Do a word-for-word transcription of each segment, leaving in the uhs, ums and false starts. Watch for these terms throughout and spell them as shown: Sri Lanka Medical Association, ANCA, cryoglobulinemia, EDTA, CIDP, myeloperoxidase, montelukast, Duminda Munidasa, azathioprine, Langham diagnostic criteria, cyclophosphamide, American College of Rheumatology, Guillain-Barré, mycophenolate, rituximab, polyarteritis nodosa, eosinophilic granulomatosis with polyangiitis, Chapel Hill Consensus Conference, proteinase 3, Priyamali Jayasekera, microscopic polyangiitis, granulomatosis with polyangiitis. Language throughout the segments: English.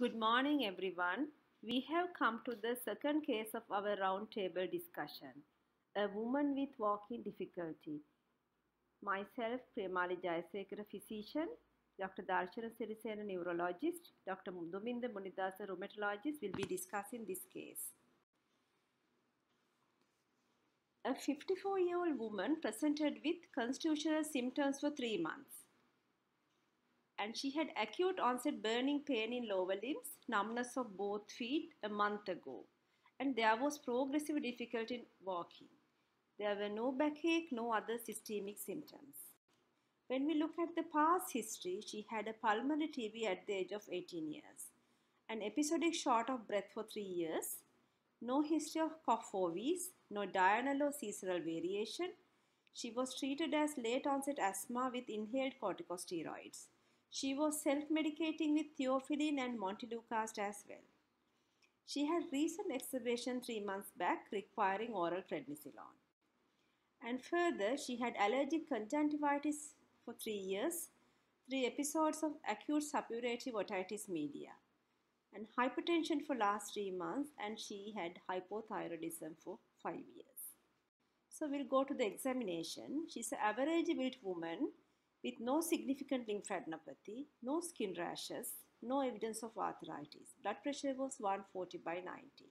Good morning, everyone. We have come to the second case of our roundtable discussion, a woman with walking difficulty. Myself, Priyamali Jayasekera, physician, Doctor Darshana Sirisena, neurologist, Doctor Duminda Munidasa, rheumatologist, will be discussing this case. A fifty-four-year-old woman presented with constitutional symptoms for three months. And she had acute onset burning pain in lower limbs, numbness of both feet a month ago. And there was progressive difficulty in walking. There were no backache, no other systemic symptoms. When we look at the past history, she had a pulmonary T B at the age of eighteen years, an episodic short of breath for three years, no history of cough fovees, no diurnal or seasonal variation. She was treated as late onset asthma with inhaled corticosteroids. She was self-medicating with theophylline and montelukast as well. She had recent exacerbation three months back requiring oral prednisolone. And further, she had allergic conjunctivitis for three years, three episodes of acute suppurative otitis media, and hypertension for last three months, and she had hypothyroidism for five years. So we'll go to the examination. She's an average built woman with no significant lymphadenopathy, no skin rashes, no evidence of arthritis. Blood pressure was one forty by ninety.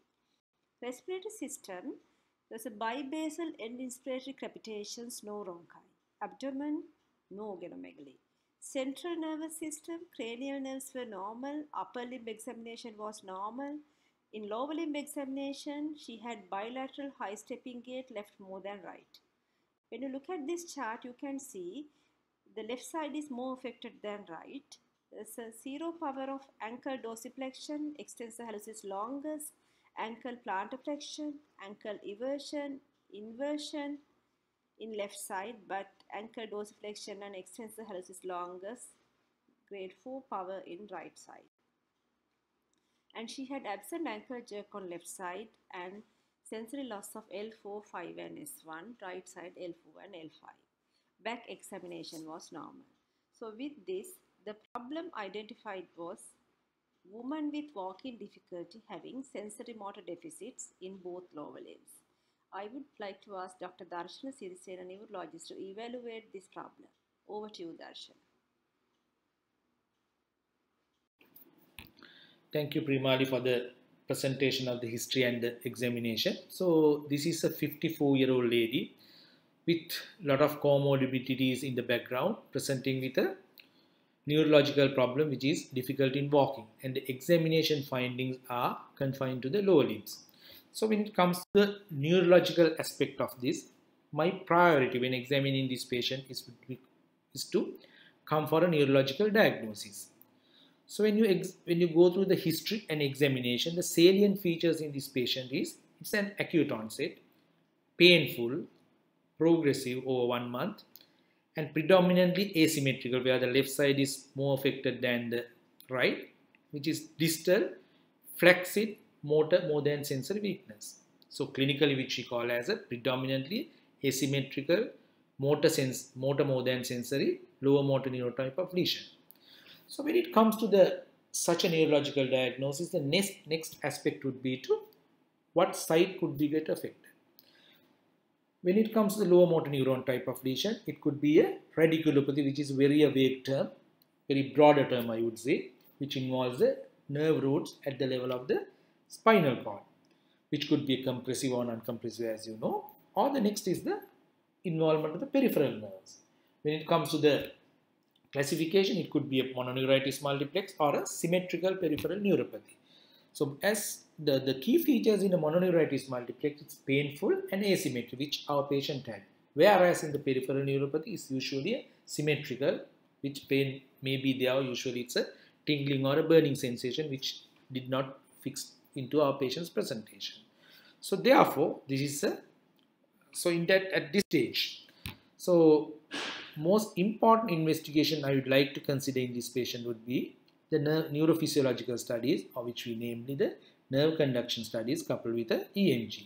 Respiratory system, there's a bibasal end inspiratory crepitations, no bronchi. Abdomen, no organomegaly. Central nervous system, cranial nerves were normal. Upper limb examination was normal. In lower limb examination, she had bilateral high stepping gait, left more than right. When you look at this chart, you can see the left side is more affected than right. There's a zero power of ankle dorsiflexion, extensor hallucis longus, ankle plantarflexion, ankle eversion, inversion in left side, but ankle dorsiflexion and extensor hallucis longus, grade four power in right side. And she had absent ankle jerk on left side and sensory loss of L four, five and S one, right side L four and L five. Back examination was normal. So with this, the problem identified was woman with walking difficulty having sensory motor deficits in both lower limbs. I would like to ask Doctor Darshana Sirisena, neurologist, to evaluate this problem. Over to you, Darshana. Thank you, Priyamali, for the presentation of the history and the examination. So this is a fifty-four-year-old lady with a lot of comorbidities in the background, presenting with a neurological problem which is difficult in walking, and the examination findings are confined to the lower limbs. So when it comes to the neurological aspect of this, my priority when examining this patient is, is to come for a neurological diagnosis. So when you, ex when you go through the history and examination, the salient features in this patient is it's an acute onset, painful, progressive over one month, and predominantly asymmetrical, where the left side is more affected than the right, which is distal, flaccid, motor more than sensory weakness. So clinically, which we call as a predominantly asymmetrical motor sense, motor more than sensory, lower motor neurotype of lesion. So when it comes to the such a neurological diagnosis, the next next aspect would be to what side could we get affected. When it comes to the lower motor neuron type of lesion, it could be a radiculopathy, which is very a vague term, very broader term I would say, which involves the nerve roots at the level of the spinal cord, which could be compressive or non-compressive, as you know. Or the next is the involvement of the peripheral nerves. When it comes to the classification, it could be a mononeuritis multiplex or a symmetrical peripheral neuropathy. So as The, the key features in a mononeuritis multiplex, it's painful and asymmetric, which our patient had. Whereas in the peripheral neuropathy, it's usually a symmetrical, which pain may be there. Usually it's a tingling or a burning sensation, which did not fix into our patient's presentation. So therefore, this is a, so in that at this stage. So most important investigation I would like to consider in this patient would be the neurophysiological studies, of which we namely the nerve conduction studies coupled with an E M G.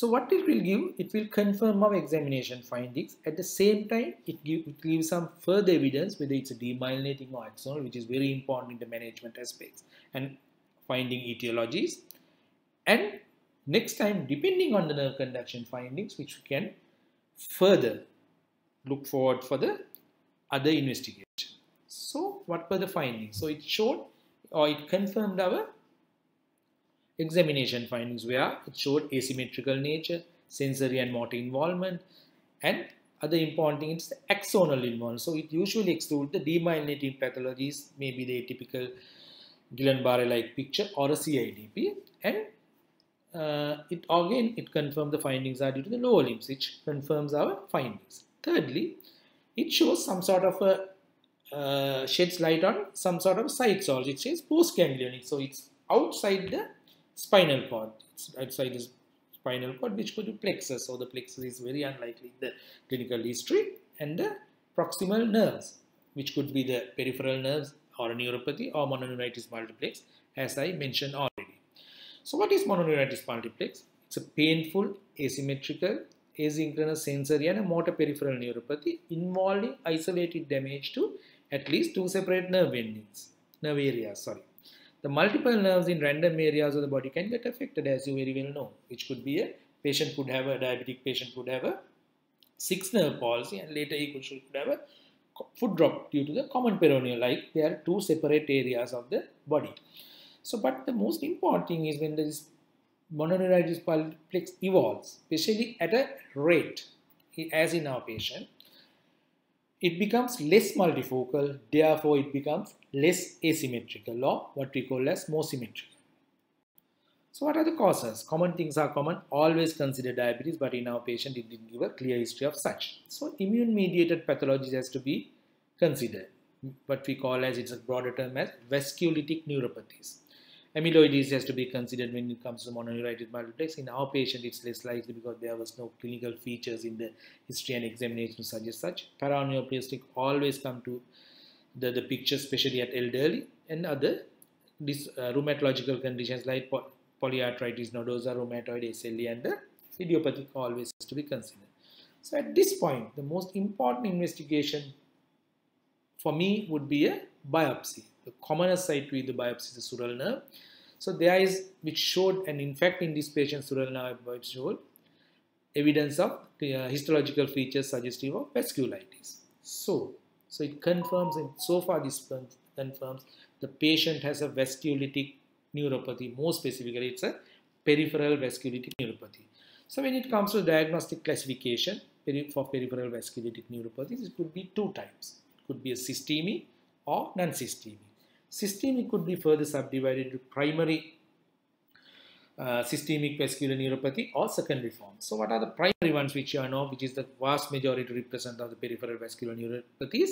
So what it will give, it will confirm our examination findings. At the same time, it, give, it gives some further evidence whether it's a demyelinating or axonal, which is very important in the management aspects and finding etiologies. And next time, depending on the nerve conduction findings, which we can further look forward for the other investigation. So what were the findings? So it showed or it confirmed our examination findings where it showed asymmetrical nature, sensory and motor involvement, and other important thing is the axonal involvement. So it usually excludes the demyelinating pathologies, maybe the atypical Guillain-Barré like picture or a C I D P, and uh, it again it confirmed the findings are due to the lower limbs, which confirms our findings. Thirdly, it shows some sort of a uh, sheds light on some sort of side source. It says postganglionic, so it's outside the spinal cord, it's outside the spinal cord, which could be plexus. So the plexus is very unlikely in the clinical history, and the proximal nerves, which could be the peripheral nerves or neuropathy or mononeuritis multiplex, as I mentioned already. So what is mononeuritis multiplex? It's a painful, asymmetrical, asynchronous sensory and a motor peripheral neuropathy involving isolated damage to at least two separate nerve endings, nerve areas, sorry. The multiple nerves in random areas of the body can get affected, as you very well know, which could be a patient could have a diabetic patient could have a six nerve palsy, and later he could, should have a foot drop due to the common peroneal, like there are two separate areas of the body. So, but the most important thing is when this mononeuritis multiplex evolves, especially at a rate, as in our patient, it becomes less multifocal, therefore it becomes less asymmetrical or what we call as more symmetrical. So what are the causes? Common things are common, always consider diabetes, but in our patient it didn't give a clear history of such. So immune mediated pathologies has to be considered, what we call as, it's a broader term as vasculitic neuropathies. Amyloidies has to be considered when it comes to mononeuritis multiplex. In our patient, it's less likely because there was no clinical features in the history and examination such as such. Paraneoplastic always come to the, the picture, especially at elderly, and other this, uh, rheumatological conditions like po polyarteritis nodosa, rheumatoid, S L E, and the idiopathic always has to be considered. So at this point, the most important investigation for me would be a biopsy. The commonest site with the biopsy is the sural nerve. So there is, which showed, and in fact in this patient sural nerve showed evidence of the, uh, histological features suggestive of vasculitis. So, so it confirms, and so far this confirms the patient has a vasculitic neuropathy. More specifically, it's a peripheral vasculitic neuropathy. So when it comes to diagnostic classification for peripheral vasculitic neuropathy, it could be two types. It could be a systemic or non-systemic. Systemic could be further subdivided into primary uh, systemic vascular neuropathy or secondary forms. So what are the primary ones which you know, which is the vast majority represent of the peripheral vascular neuropathies?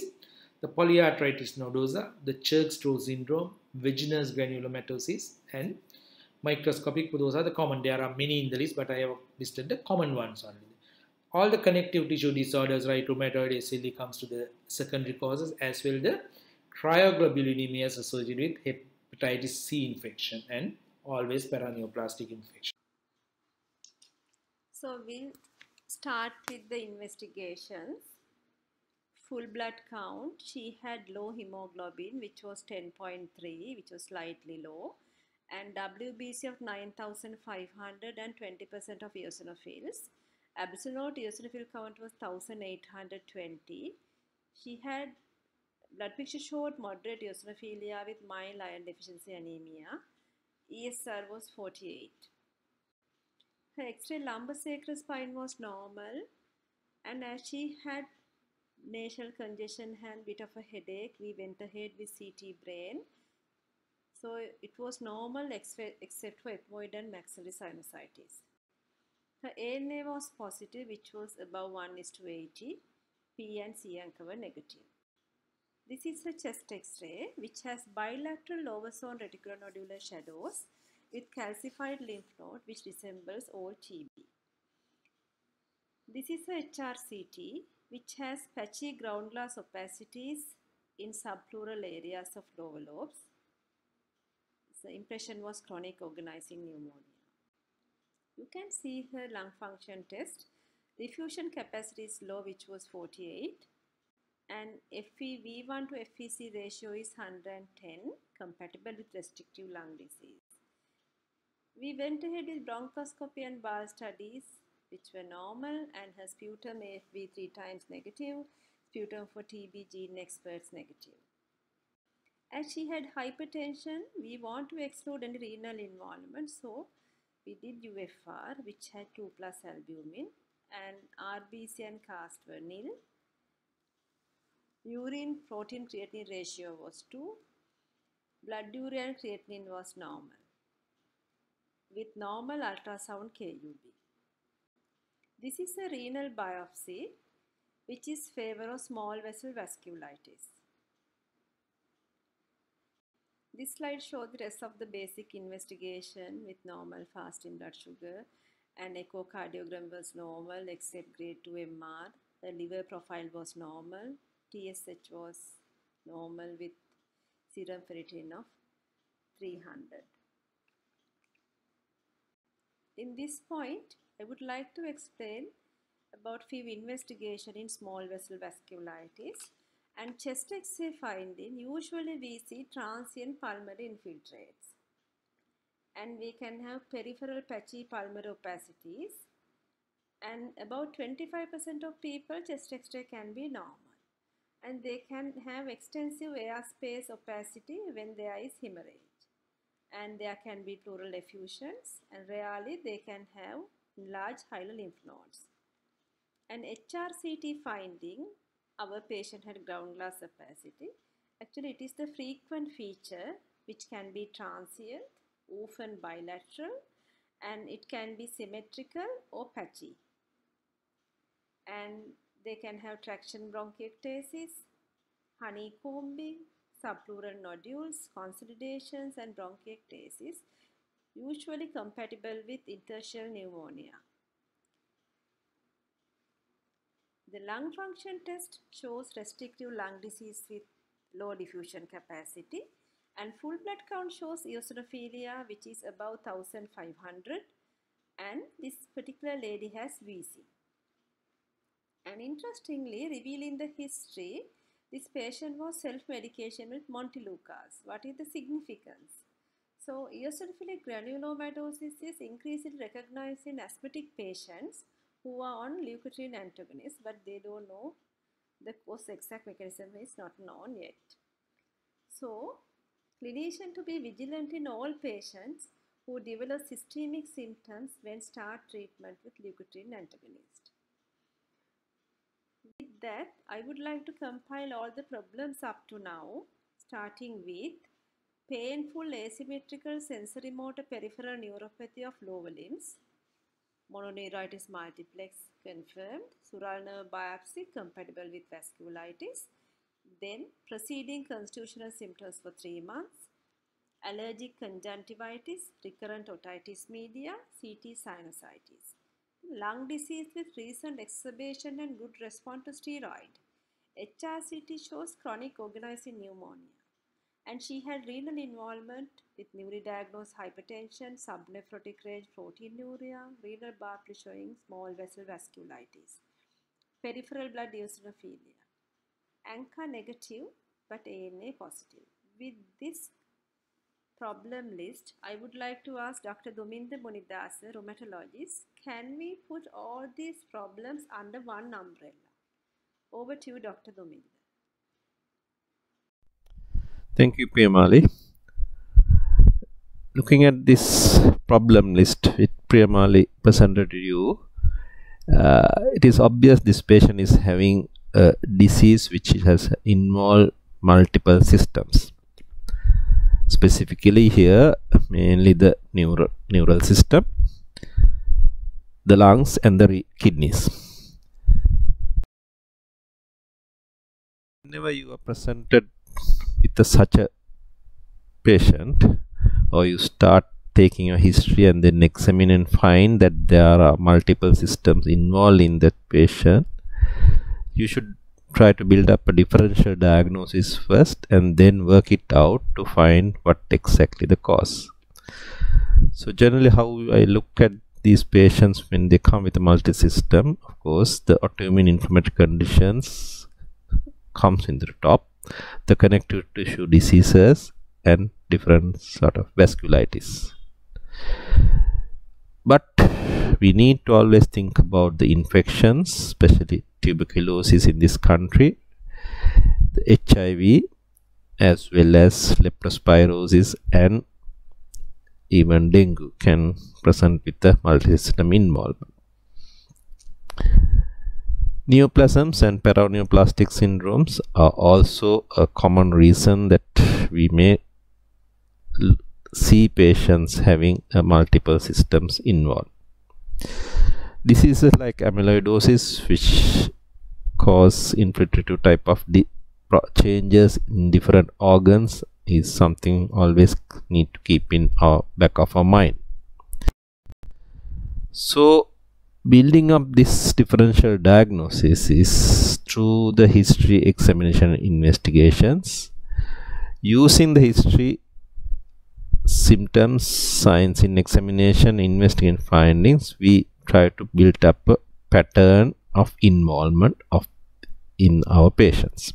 The polyarteritis nodosa, the Churg-Strauss syndrome, vaginal granulomatosis, and microscopic. Those are the common. There are many in the list, but I have listed the common ones only. All the connective tissue disorders, right, rheumatoid, S L E comes to the secondary causes, as well the cryoglobulinemia is associated with hepatitis C infection and always paraneoplastic infection. So we'll start with the investigations. Full blood count, she had low hemoglobin, which was ten point three, which was slightly low, and W B C of nine thousand five hundred and twenty percent of eosinophils. Absolute eosinophil count was one thousand eight hundred twenty. She had blood picture showed moderate eosinophilia with mild iron deficiency anemia. E S R was forty-eight. Her X-ray lumbar sacral spine was normal, and as she had nasal congestion and bit of a headache, we went ahead with C T brain. So it was normal except for ethmoid and maxillary sinusitis. Her A N A was positive, which was above one is to eighty. P and C anchor were negative. This is a chest X-ray which has bilateral lower zone reticulonodular shadows with calcified lymph node which resembles old T B. This is a H R C T which has patchy ground glass opacities in subpleural areas of lower lobes. The impression was chronic organizing pneumonia. You can see her lung function test. Diffusion capacity is low, which was forty-eight, and F E V one to F E C ratio is one hundred ten, compatible with restrictive lung disease. We went ahead with bronchoscopy and bowel studies, which were normal, and her sputum A F V three times negative, sputum for T B gene experts negative. As she had hypertension, we want to exclude any renal involvement, so we did U F R, which had two plus albumin, and R B C and cast were nil. Urine protein creatinine ratio was two. Blood urea and creatinine was normal, with normal ultrasound K U B. This is a renal biopsy, which is in favor of small vessel vasculitis. This slide shows the rest of the basic investigation with normal fasting blood sugar, and echocardiogram was normal except grade two M R. The liver profile was normal. T S H was normal with serum ferritin of three hundred. In this point, I would like to explain about few investigation in small vessel vasculitis. And chest X-ray finding, usually we see transient pulmonary infiltrates, and we can have peripheral patchy pulmonary opacities, and about twenty-five percent of people chest X-ray can be normal, and they can have extensive air space opacity when there is hemorrhage, and there can be pleural effusions, and rarely they can have large hilar lymph nodes. An H R C T finding, our patient had ground glass opacity. Actually, it is the frequent feature which can be transient, often bilateral, and it can be symmetrical or patchy. And they can have traction bronchiectasis, honeycombing, subpleural nodules, consolidations, and bronchiectasis, usually compatible with interstitial pneumonia. The lung function test shows restrictive lung disease with low diffusion capacity, and full blood count shows eosinophilia, which is above one thousand five hundred, and this particular lady has V C. And interestingly, revealing the history, this patient was self-medication with montelukast. What is the significance? So, eosinophilic granulomatosis is increasingly recognized in asthmatic patients who are on leukotriene antagonists, but they don't know the cause, exact mechanism is not known yet. So, clinician to be vigilant in all patients who develop systemic symptoms when start treatment with leukotriene antagonist. With that, I would like to compile all the problems up to now, starting with painful asymmetrical sensory motor peripheral neuropathy of lower limbs. Mononeuritis multiplex confirmed, sural nerve biopsy compatible with vasculitis, then preceding constitutional symptoms for three months, allergic conjunctivitis, recurrent otitis media, C T sinusitis, lung disease with recent exacerbation and good response to steroid. H R C T shows chronic organizing pneumonia, and she had renal involvement with newly diagnosed hypertension, subnephrotic range proteinuria, renal biopsy showing small vessel vasculitis, peripheral blood eosinophilia, ANCA negative but A N A positive. With this problem list, I would like to ask Doctor Duminda Munidasa, rheumatologist, can we put all these problems under one umbrella? Over to you, Doctor Duminda. Thank you, Priyamali. Looking at this problem list which Priyamali presented to you, uh, it is obvious this patient is having a disease which has involved multiple systems. Specifically here, mainly the neural, neural system, the lungs and the kidneys. Whenever you are presented with a, such a patient, or you start taking your history and then examine and find that there are multiple systems involved in that patient, you should try to build up a differential diagnosis first and then work it out to find what exactly the cause. So generally how I look at these patients, when they come with a multi-system, of course, the autoimmune inflammatory conditions comes in the top, the connective tissue diseases, and different sort of vasculitis. But we need to always think about the infections, especially tuberculosis in this country, the H I V, as well as leptospirosis, and even dengue can present with the multisystem involvement. Neoplasms and paraneoplastic syndromes are also a common reason that we may see patients having uh, multiple systems involved. Diseases like amyloidosis, which cause infiltrative type of changes in different organs, is something always need to keep in our back of our mind. So building up this differential diagnosis is through the history examination investigations, using the history, symptoms, signs in examination, investigation findings. We try to build up a pattern of involvement of in our patients.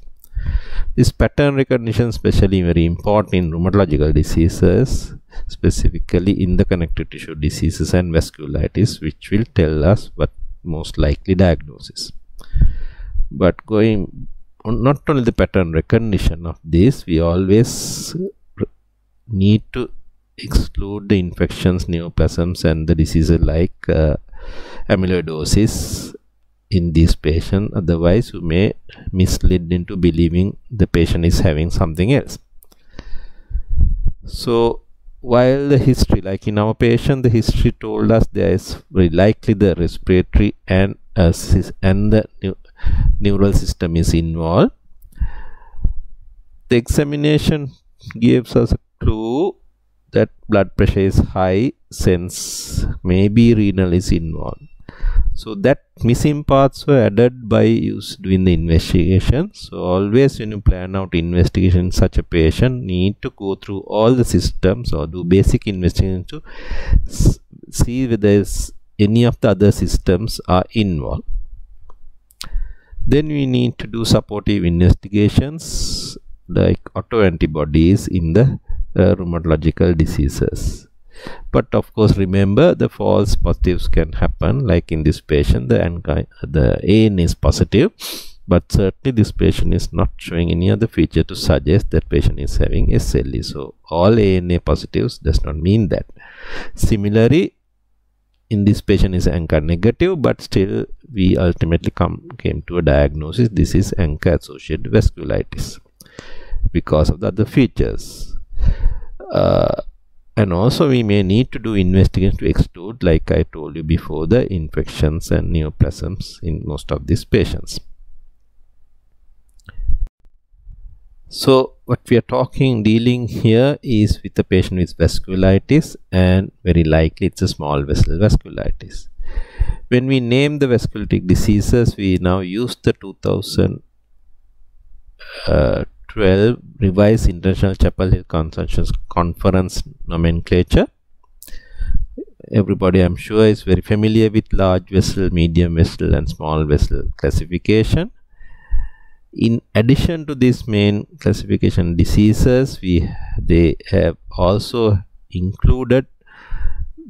This pattern recognition especially very important in rheumatological diseases, specifically in the connective tissue diseases and vasculitis, which will tell us what most likely diagnosis. But going on, not only the pattern recognition of this, we always need to exclude the infections, neoplasms, and the diseases like uh, amyloidosis in this patient. Otherwise, you may mislead into believing the patient is having something else. So while the history, like in our patient, the history told us there is very likely the respiratory and uh, and the neu neural system is involved, the examination gives us a clue that blood pressure is high, since maybe renal is involved. So that missing parts were added by use doing the investigation. So always when you plan out investigation in such a patient, need to go through all the systems or do basic investigation to see whether any of the other systems are involved. Then we need to do supportive investigations like autoantibodies in the uh, rheumatological diseases. But of course, remember, the false positives can happen, like in this patient the A N is positive, but certainly this patient is not showing any other feature to suggest that patient is having S L E. So all A N A positives does not mean that. Similarly, in this patient is ANCA negative, but still we ultimately come came to a diagnosis this is ANCA associated vasculitis because of the other features. Uh, And also we may need to do investigation to exclude, like I told you before, the infections and neoplasms in most of these patients. So what we are talking, dealing here is with a patient with vasculitis, and very likely it's a small vessel vasculitis. When we name the vasculitic diseases, we now use the two thousand twelve revised International Chapel Hill Consensus Conference nomenclature. Everybody, I'm sure, is very familiar with large vessel, medium vessel, and small vessel classification. In addition to these main classification diseases, we they have also included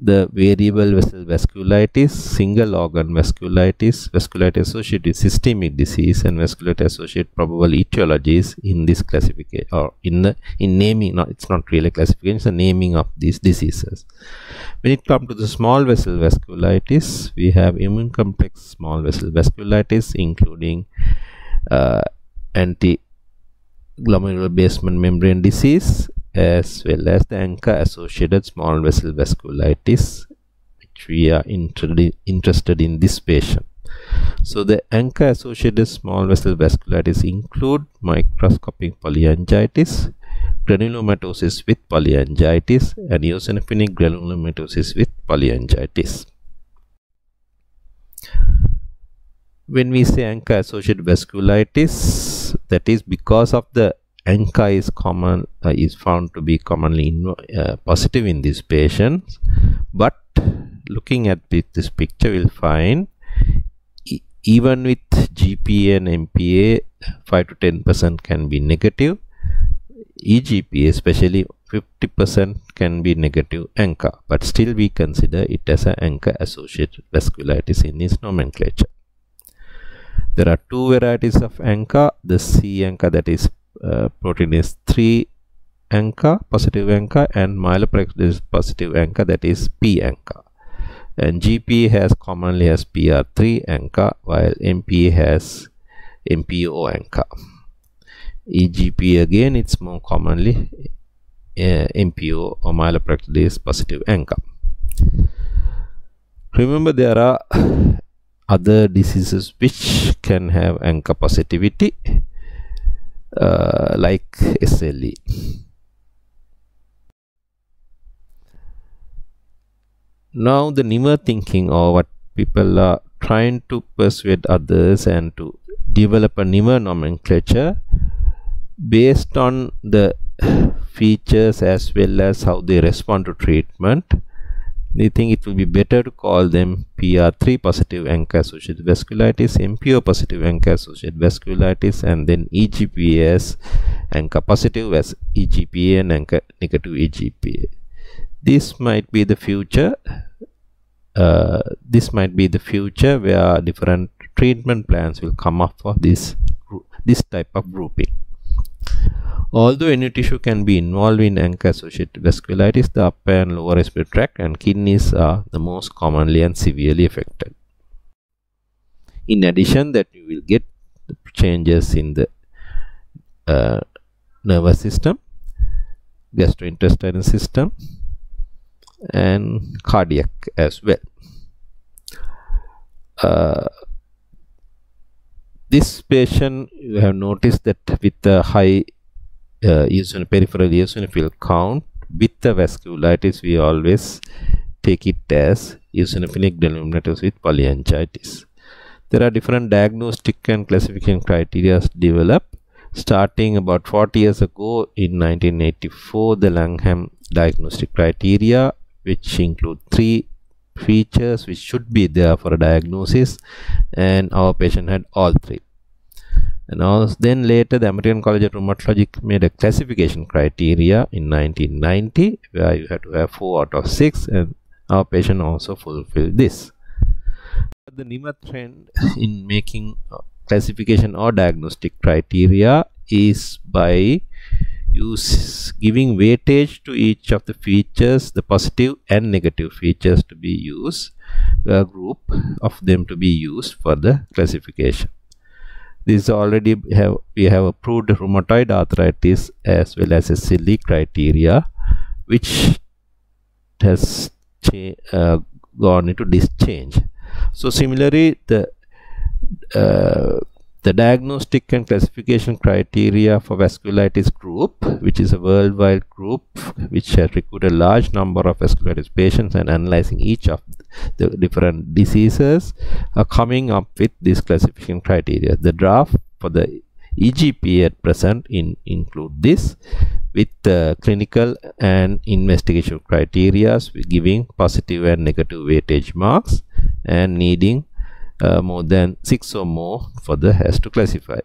the variable vessel vasculitis, single organ vasculitis, vasculitis associated with systemic disease, and vasculitis associated probable etiologies in this classification, or in the in naming. Not it's not really a classification, it's the naming of these diseases. When it comes to the small vessel vasculitis, we have immune complex small vessel vasculitis, including uh, anti-glomerular basement membrane disease, as well as the ANCA associated small vessel vasculitis, which we are inter interested in this patient. So the ANCA associated small vessel vasculitis include microscopic polyangiitis, granulomatosis with polyangiitis, and eosinophilic granulomatosis with polyangiitis. When we say ANCA associated vasculitis, that is because of the ANCA is common uh, is found to be commonly in, uh, positive in these patients, but looking at this, this picture, we'll find e even with G P A and M P A, five to ten percent can be negative. E G P A especially fifty percent can be negative ANCA, but still we consider it as an ANCA associated vasculitis in its nomenclature. There are two varieties of ANCA, the C ANCA, that is uh, proteinase three ANCA, positive ANCA, and myeloperoxidase positive ANCA, that is P ANCA. And G P A has commonly has P R three ANCA, while M P A has M P O ANCA. E G P A again, it's more commonly uh, M P O or myeloperoxidase positive ANCA. Remember, there are other diseases which can have ANCA positivity, uh, like S L E. Now the newer thinking, or what people are trying to persuade others and to develop a newer nomenclature based on the features as well as how they respond to treatment. They think it will be better to call them P R three positive ANCA associated vasculitis, M P O positive ANCA associated vasculitis, and then E G P A as ANCA positive as E G P A and ANCA negative E G P A. This might be the future. Uh, this might be the future where different treatment plans will come up for this this type of grouping. Although any tissue can be involved in ANCA-associated vasculitis, the upper and lower respiratory tract and kidneys are the most commonly and severely affected. In addition, that you will get the changes in the uh, nervous system, gastrointestinal system, and cardiac as well. Uh, This patient, you have noticed that with the high uh, peripheral eosinophil count, with the vasculitis, we always take it as eosinophilic granulomatosis with polyangiitis. There are different diagnostic and classification criteria developed. Starting about forty years ago, in nineteen eighty-four, the Langham diagnostic criteria, which include three features which should be there for a diagnosis, and our patient had all three. And also then later the American College of Rheumatology made a classification criteria in nineteen ninety, where you had to have four out of six, and our patient also fulfilled this. But the newer trend in making classification or diagnostic criteria is by use giving weightage to each of the features, the positive and negative features to be used, a group of them to be used for the classification. This already have we have approved rheumatoid arthritis as well as S L E criteria, which has uh, gone into this change. So similarly, the uh, The diagnostic and classification criteria for vasculitis group, which is a worldwide group which has recruited a large number of vasculitis patients and analyzing each of the different diseases, are coming up with this classification criteria. The draft for the E G P A at present in include this with the clinical and investigational criteria giving positive and negative weightage marks and needing Uh, more than six or more for the has to classify.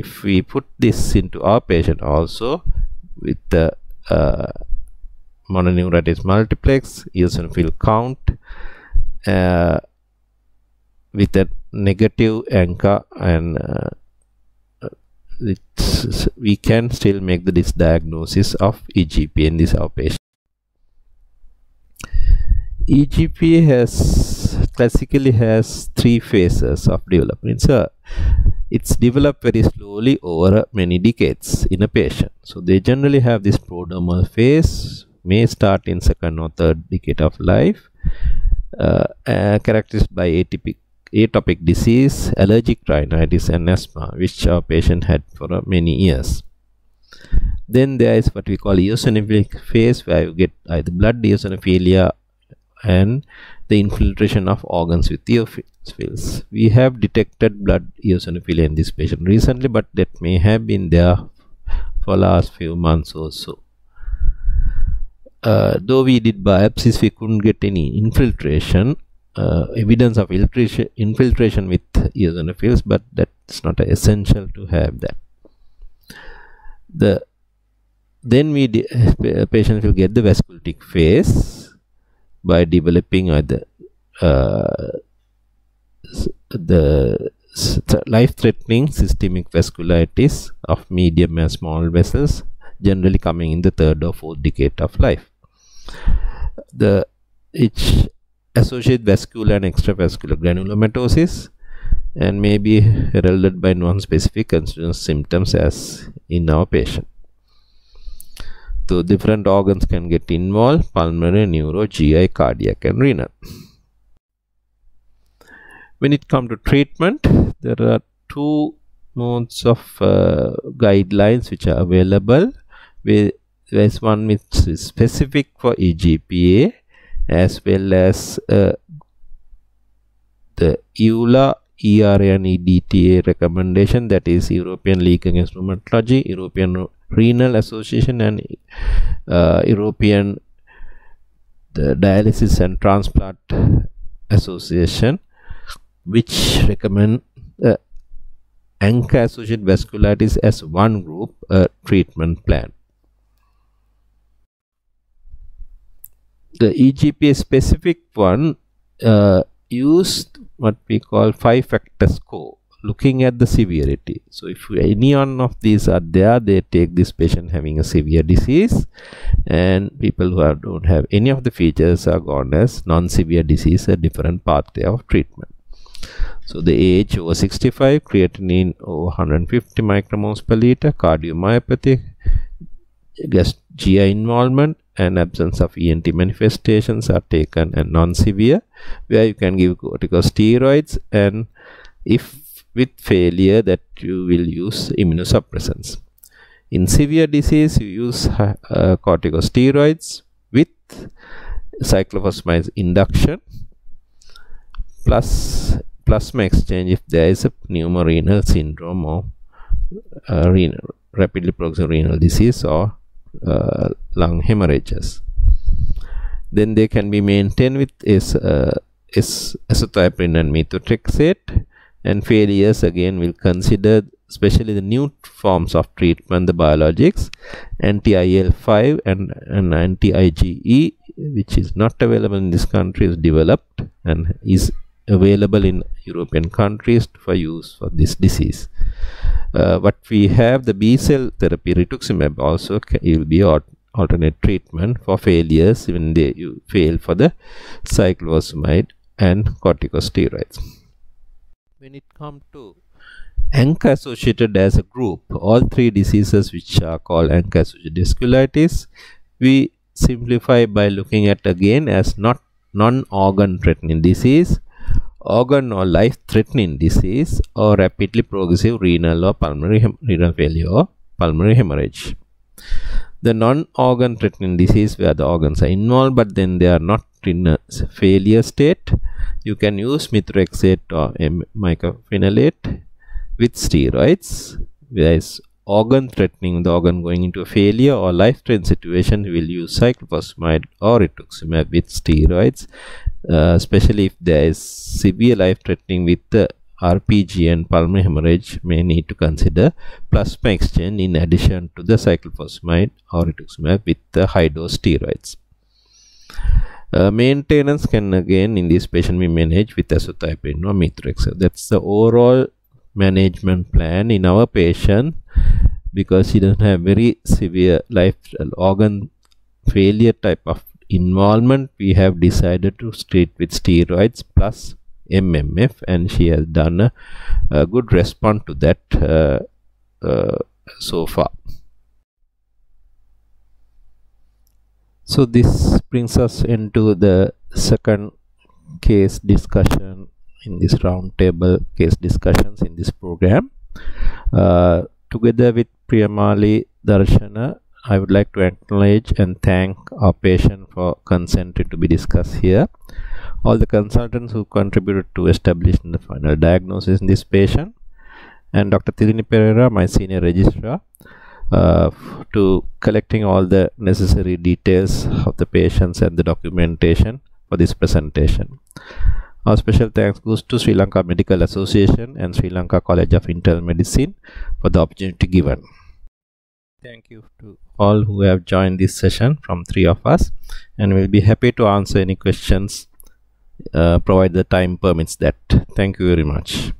If we put this into our patient also with the uh, mononeuritis multiplex, eosinophil count uh, with a negative ANCA, and uh, it's, we can still make the this diagnosis of E G P A in this our patient. E G P A has classically has three phases of development. So it's developed very slowly over many decades in a patient. So they generally have this prodromal phase, may start in second or third decade of life, uh, uh, characterized by atypic, atopic disease, allergic rhinitis, and asthma, which our patient had for uh, many years. Then there is what we call eosinophilic phase, where you get either blood eosinophilia and the infiltration of organs with eosinophils. We have detected blood eosinophilia in this patient recently, but that may have been there for last few months or so. uh, though we did biopsies, we couldn't get any infiltration, uh, evidence of infiltration, infiltration with eosinophils, but that's not essential to have that. The then we patients will get the vasculitic phase by developing either uh, the life-threatening systemic vasculitis of medium and small vessels, generally coming in the third or fourth decade of life. The each associate vascular and extravascular granulomatosis and may be heralded by non-specific constituent symptoms as in our patient. So different organs can get involved: pulmonary, neuro, G I, cardiac and renal. When it comes to treatment, there are two modes of uh, guidelines which are available. There is one which is specific for E G P A as well as uh, the EULAR, E R A and E D T A recommendation, that is European League Against Rheumatology, European Renal Association and uh, European the Dialysis and Transplant Association, which recommend uh, ANCA associated vasculitis as one group uh, treatment plan. The E G P A specific one uh, used what we call five factor score, looking at the severity. So if any one of these are there, they take this patient having a severe disease, and people who have, don't have any of the features are gone as non-severe disease, a different pathway of treatment. So the age over sixty-five, creatinine over one hundred fifty micromoles per liter, cardiomyopathy, G I involvement and absence of E N T manifestations are taken and non-severe, where you can give corticosteroids, and if with failure that you will use immunosuppressants. In severe disease you use uh, corticosteroids with cyclophosphamide induction plus plasma exchange if there is a pneumorenal syndrome or uh, renal, rapidly progressive renal disease or uh, lung hemorrhages. Then they can be maintained with is, uh, is azathioprine and methotrexate, and failures again will consider especially the new forms of treatment, the biologics, anti I L five and, and anti I G E, which is not available in this country, is developed and is available in European countries for use for this disease. Uh, what we have, the B-cell therapy rituximab also can, it will be an alternate treatment for failures when they you fail for the cyclophosphamide and corticosteroids. When it comes to ANCA associated as a group, all three diseases which are called ANCA associated vasculitis, we simplify by looking at again as not non-organ threatening disease, organ or life-threatening disease, or rapidly progressive renal or pulmonary renal failure or pulmonary hemorrhage. The non-organ threatening disease where the organs are involved but then they are not in a failure state, you can use methotrexate or mycophenolate with steroids. There is organ threatening, the organ going into a failure or life-threatening situation, we will use cyclophosphamide or rituximab with steroids, uh, especially if there is severe life-threatening with the R P G and pulmonary hemorrhage, may need to consider plasma exchange in addition to the cyclophosphamide or rituximab with the high-dose steroids. Uh, maintenance can again in this patient be managed with azathioprine or methotrexate. That's the overall management plan in our patient, because she doesn't have very severe life organ failure type of involvement. We have decided to treat with steroids plus M M F, and she has done a, a good response to that uh, uh, so far. So this brings us into the second case discussion in this round table case discussions in this program. Uh, together with Priyamali, Darshana, I would like to acknowledge and thank our patient for consenting to be discussed here. All the consultants who contributed to establishing the final diagnosis in this patient, and Doctor Thilini Perera, my senior registrar, uh, to collecting all the necessary details of the patients and the documentation for this presentation. Our special thanks goes to Sri Lanka Medical Association and Sri Lanka College of Internal Medicine for the opportunity given. Thank you to all who have joined this session from three of us, and we'll be happy to answer any questions, uh, provided the time permits that. Thank you very much.